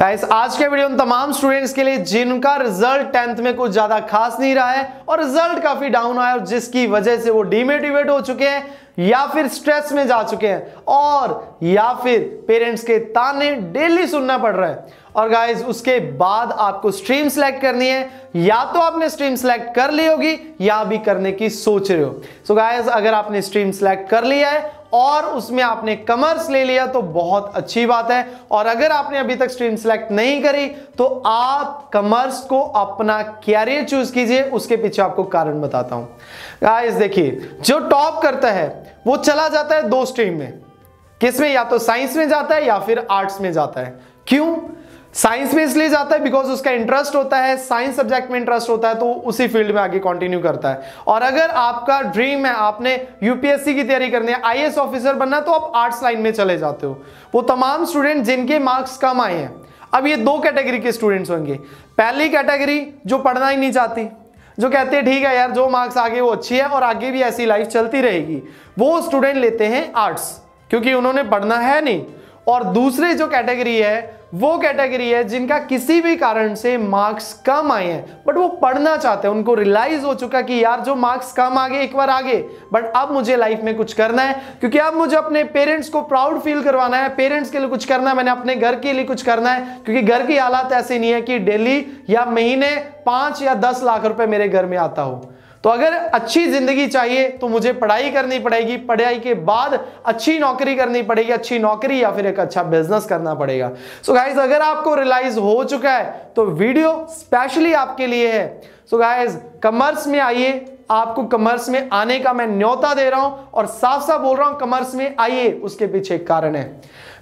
Guys आज के video उन तमाम स्टूडेंट्स के लिए जिनका रिजल्ट 10th में कुछ ज्यादा खास नहीं रहा है और रिजल्ट काफी डाउन आया और जिसकी वजह से वो डिमोटिवेट हो चुके हैं या फिर स्ट्रेस में जा चुके हैं और या फिर पेरेंट्स के ताने डेली सुनना पड़ रहा है। और गाइस उसके बाद आपको स्ट्रीम सिलेक्ट करनी है, या तो आपने स्ट्रीम सिलेक्ट कर ली होगी या भी करने की सोच रहे हो। सो गाइस अगर आपने स्ट्रीम सिलेक्ट कर लिया है और उसमें आपने कॉमर्स ले लिया तो बहुत अच्छी बात है, और अगर आपने अभी तक स्ट्रीम सिलेक्ट नहीं करी तो आप कॉमर्स को अपना कैरियर चूज कीजिए। उसके पीछे आपको कारण बताता हूं। गाइस देखिए, जो टॉप करता है वो चला जाता है दो स्ट्रीम में, किसमें? या तो साइंस में जाता है या फिर आर्ट्स में जाता है। क्यों साइंस में इसलिए जाता है? बिकॉज उसका इंटरेस्ट होता है, साइंस सब्जेक्ट में इंटरेस्ट होता है, तो उसी फील्ड में आगे कंटिन्यू करता है। और अगर आपका ड्रीम है, आपने यूपीएससी की तैयारी करनी है, आईएएस ऑफिसर बनना, तो आप आर्ट्स लाइन में चले जाते हो। वो तमाम स्टूडेंट जिनके मार्क्स कम आए हैं, अब ये दो कैटेगरी के स्टूडेंट्स होंगे। पहली कैटेगरी जो पढ़ना ही नहीं चाहती, जो कहते हैं ठीक है यार जो मार्क्स आ गए वो अच्छी है और आगे भी ऐसी लाइफ चलती रहेगी, वो स्टूडेंट लेते हैं आर्ट्स क्योंकि उन्होंने पढ़ना है नहीं। और दूसरी जो कैटेगरी है वो कैटेगरी है जिनका किसी भी कारण से मार्क्स कम आए हैं बट वो पढ़ना चाहते हैं, उनको रियलाइज हो चुका कि यार जो मार्क्स कम आ गए एक बार आ गए बट अब मुझे लाइफ में कुछ करना है क्योंकि अब मुझे अपने पेरेंट्स को प्राउड फील करवाना है, पेरेंट्स के लिए कुछ करना है, मैंने अपने घर के लिए कुछ करना है क्योंकि घर की हालात ऐसी नहीं है कि डेली या महीने 5 या 10 लाख रुपए मेरे घर में आता हो। तो अगर अच्छी जिंदगी चाहिए तो मुझे पढ़ाई करनी पड़ेगी, पढ़ाई के बाद अच्छी नौकरी करनी पड़ेगी, अच्छी नौकरी या फिर एक अच्छा बिजनेस करना पड़ेगा। सो गाइस अगर आपको रियलाइज हो चुका है तो वीडियो स्पेशली आपके लिए है। सो गाइस कॉमर्स में आइए, आपको कॉमर्स में आने का मैं न्योता दे रहा हूं और साफ साफ बोल रहा हूं कॉमर्स में आइए, उसके पीछे एक कारण है।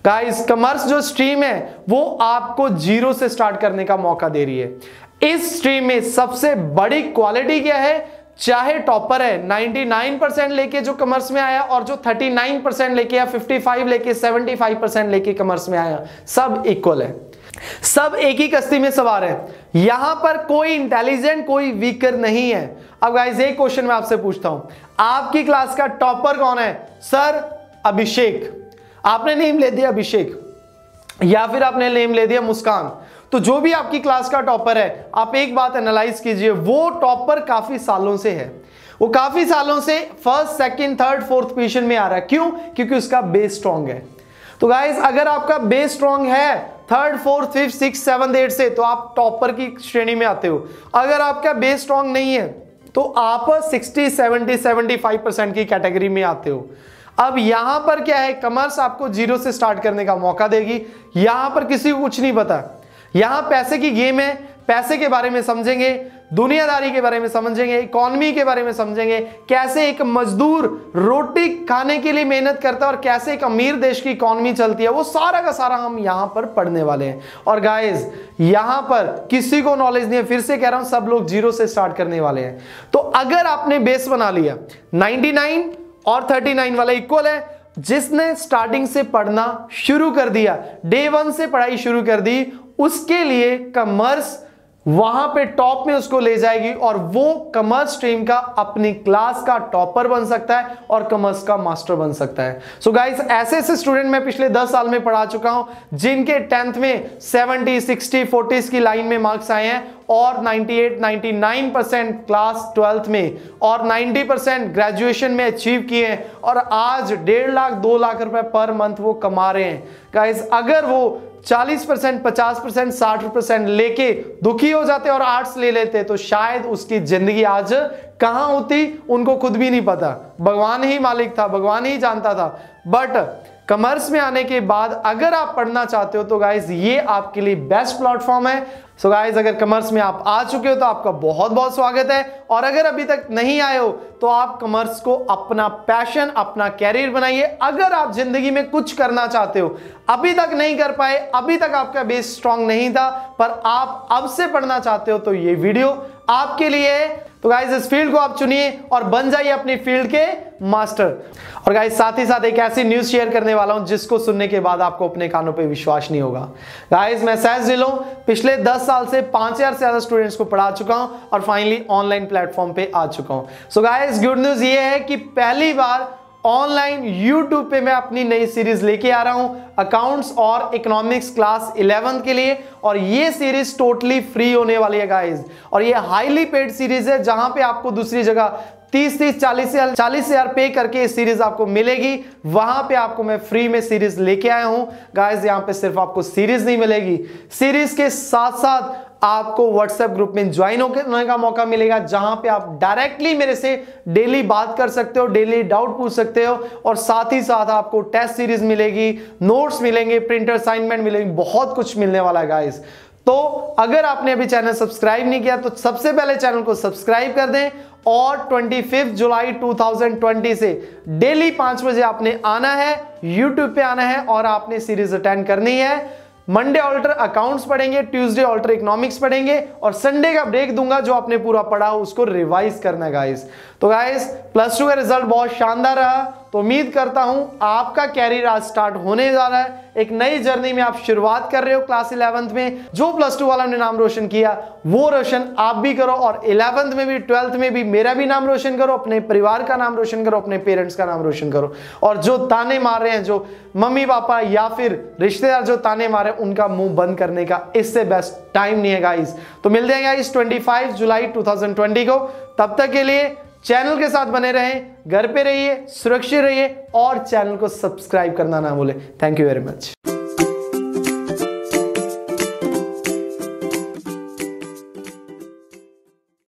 गाइस कॉमर्स जो स्ट्रीम है वो आपको जीरो से स्टार्ट करने का मौका दे रही है। इस स्ट्रीम में सबसे बड़ी क्वालिटी क्या है? चाहे टॉपर है 99% लेके जो कॉमर्स में आया और जो 39% लेके या 55 लेके 75% लेके कॉमर्स में आया, सब इक्वल है, सब एक ही कश्ती में सवार है। यहां पर कोई इंटेलिजेंट कोई वीकर नहीं है। अब गाइस एक क्वेश्चन मैं आपसे पूछता हूं, आपकी क्लास का टॉपर कौन है? सर अभिषेक, आपने नेम ले दिया अभिषेक या फिर आपने नेम ले दिया मुस्कान, तो जो भी आपकी क्लास का टॉपर है आप एक बात एनालाइज कीजिए, वो टॉपर काफी सालों से है, वो काफी सालों से 1st, 2nd, 3rd, 4th position में आ रहा है। क्यों? क्योंकि उसका बेस स्ट्रांग है। तो गाइस अगर आपका बेस स्ट्रांग है 3rd, 4th, 5th, 6th, 7th, 8th से तो आप टॉपर की श्रेणी में आते हो। अगर आपका बेस स्ट्रांग नहीं है तो आप 60, 70, 75% की कैटेगरी में आते हो। अब यहां पर क्या है, कॉमर्स आपको जीरो से स्टार्ट करने का मौका देगी। यहां पर किसी को कुछ नहीं पता, यहां पैसे की गेम है, पैसे के बारे में समझेंगे, दुनियादारी के बारे में समझेंगे, इकोनॉमी के बारे में समझेंगे, कैसे एक मजदूर रोटी खाने के लिए मेहनत करता है और कैसे एक अमीर देश की इकोनॉमी चलती है, वो सारा का सारा हम यहां पर पढ़ने वाले हैं। और गाइस यहां पर किसी को नॉलेज नहीं है, फिर से कह रहा हूं सब लोग जीरो से स्टार्ट करने वाले हैं। तो अगर आपने बेस बना लिया 99 और 39 वाला इक्वल है, जिसने स्टार्टिंग से पढ़ना शुरू कर दिया, day 1 से पढ़ाई शुरू कर दी, उसके लिए कॉमर्स वहां पे टॉप में उसको ले जाएगी और वो कॉमर्स स्ट्रीम का अपनी क्लास का टॉपर बन सकता है और कॉमर्स का मास्टर बन सकता है। सो गाइस ऐसे ऐसे स्टूडेंट मैं पिछले 10 साल में पढ़ा चुका हूं जिनके 10th में 70, 60, 40 की लाइन में मार्क्स आए हैं और 98, 99% क्लास 12th में और 90% ग्रेजुएशन में अचीव किए हैं और आज 1.5 लाख 2 लाख रुपए पर मंथ वो कमा रहे हैं। गाइस अगर वो 40%, 50%, 60% लेके दुखी हो जाते और आर्ट्स ले लेते तो शायद उसकी जिंदगी आज कहां होती, उनको खुद भी नहीं पता, भगवान ही मालिक था, भगवान ही जानता था। बट कॉमर्स में आने के बाद अगर आप पढ़ना चाहते हो तो गाइज ये आपके लिए बेस्ट प्लेटफॉर्म है। सो गाइज अगर कॉमर्स में आप आ चुके हो तो आपका बहुत बहुत स्वागत है, और अगर अभी तक नहीं आए हो तो आप कॉमर्स को अपना पैशन, अपना कैरियर बनाइए। अगर आप जिंदगी में कुछ करना चाहते हो, अभी तक नहीं कर पाए, अभी तक आपका बेस स्ट्रांग नहीं था पर आप अब से पढ़ना चाहते हो तो ये वीडियो आपके लिए है। तो गाइज इस फील्ड को आप चुनिए और बन जाइए अपनी फील्ड के मास्टर। और गाइज साथ ही साथ एक ऐसी न्यूज शेयर करने वाला हूं जिसको सुनने के बाद आपको अपने कानों पे विश्वास नहीं होगा। गाइज मैं सहज ढिल्लों पिछले 10 साल से 5000 से ज्यादा स्टूडेंट्स को पढ़ा चुका हूं और फाइनली ऑनलाइन प्लेटफॉर्म पे आ चुका हूं। सो गाइज गुड न्यूज ये है कि पहली बार ऑनलाइन यूट्यूब पे मैं अपनी नई सीरीज लेके आ रहा हूँ अकाउंट्स और इकोनॉमिक्स क्लास 11 के लिए, और ये सीरीज टोटली फ्री होने वाली है गाइज। और ये हाईली पेड सीरीज है जहां पे आपको दूसरी जगह 40,000 पे करके ये सीरीज आपको मिलेगी, वहां पे आपको मैं फ्री में सीरीज लेके आया हूं गाइज। यहाँ पे सिर्फ आपको सीरीज नहीं मिलेगी, सीरीज के साथ साथ आपको व्हाट्सएप ग्रुप में ज्वाइन होने का मौका मिलेगा जहां पे आप डायरेक्टली मेरे से डेली बात कर सकते हो, डेली डाउट पूछ सकते हो, और साथ ही साथ आपको टेस्ट सीरीज मिलेगी, नोट्स मिलेंगे, प्रिंटर असाइनमेंट मिलेंगे, बहुत कुछ मिलने वाला है गाइस। तो अगर आपने अभी चैनल सब्सक्राइब नहीं किया तो सबसे पहले चैनल को सब्सक्राइब कर दें, और 25 जुलाई 2020 से डेली 5 बजे आपने आना है, यूट्यूब पे आना है, और आपने सीरीज अटेंड करनी है। मंडे ऑल्टर अकाउंट्स पढ़ेंगे, ट्यूसडे ऑल्टर इकोनॉमिक्स पढ़ेंगे, और संडे का ब्रेक दूंगा, जो आपने पूरा पढ़ा हो उसको रिवाइज करना है गाइस। तो गाइस प्लस 2 का रिजल्ट बहुत शानदार रहा, तो उम्मीद करता हूं आपका कैरियर आज स्टार्ट होने जा रहा है, एक नई जर्नी में आप शुरुआत कर रहे हो क्लास 11th में। जो प्लस 2 वाला ने नाम रोशन किया वो रोशन आप भी करो, और 11th में भी 12th में भी मेरा भी नाम रोशन करो, अपने परिवार का नाम रोशन करो, अपने पेरेंट्स का नाम रोशन करो। और जो ताने मार रहे हैं, जो मम्मी पापा या फिर रिश्तेदार जो ताने मार रहे हैं, उनका मुंह बंद करने का इससे बेस्ट टाइम नहीं है गाइस। तो मिलते हैं गाइस 25 जुलाई 2020 को, तब तक के लिए चैनल के साथ बने रहें, घर पे रहिए, सुरक्षित रहिए, और चैनल को सब्सक्राइब करना ना भूलें। Thank you very much.